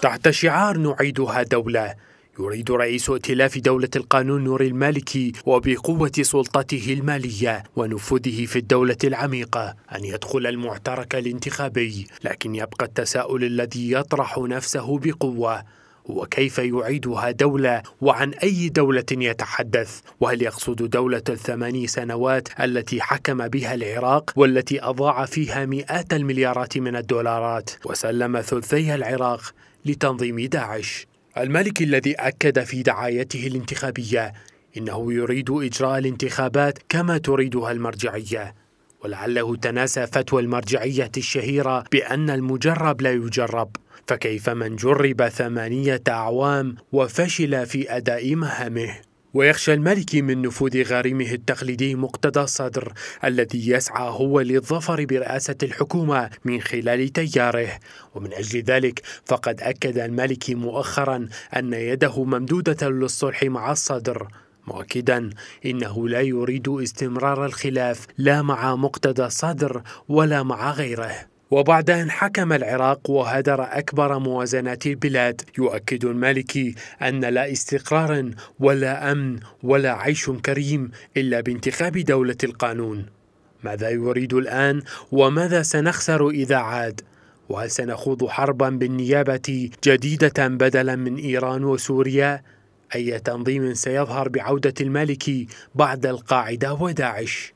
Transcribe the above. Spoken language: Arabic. تحت شعار نعيدها دولة، يريد رئيس ائتلاف دولة القانون نوري المالكي وبقوة سلطته المالية ونفوذه في الدولة العميقة أن يدخل المعترك الانتخابي، لكن يبقى التساؤل الذي يطرح نفسه بقوة هو كيف يعيدها دولة وعن أي دولة يتحدث؟ وهل يقصد دولة ال8 سنوات التي حكم بها العراق والتي أضاع فيها مئات المليارات من الدولارات وسلم ثلثي العراق لتنظيم داعش؟ المالكي الذي أكد في دعايته الانتخابية إنه يريد إجراء الانتخابات كما تريدها المرجعية، ولعله تناسى فتوى المرجعية الشهيرة بأن المجرب لا يجرب، فكيف من جرب 8 أعوام وفشل في أداء مهامه؟ ويخشى المالكي من نفوذ غريمه التقليدي مقتدى الصدر الذي يسعى هو للظفر برئاسة الحكومة من خلال تياره، ومن أجل ذلك فقد أكد المالكي مؤخرا أن يده ممدودة للصلح مع الصدر، مؤكدا إنه لا يريد استمرار الخلاف لا مع مقتدى الصدر ولا مع غيره. وبعد أن حكم العراق وهدر أكبر موازنات البلاد، يؤكد المالكي أن لا استقرار ولا أمن ولا عيش كريم إلا بانتخاب دولة القانون. ماذا يريد الآن؟ وماذا سنخسر إذا عاد؟ وهل سنخوض حربا بالنيابة جديدة بدلا من إيران وسوريا؟ أي تنظيم سيظهر بعودة المالكي بعد القاعدة وداعش؟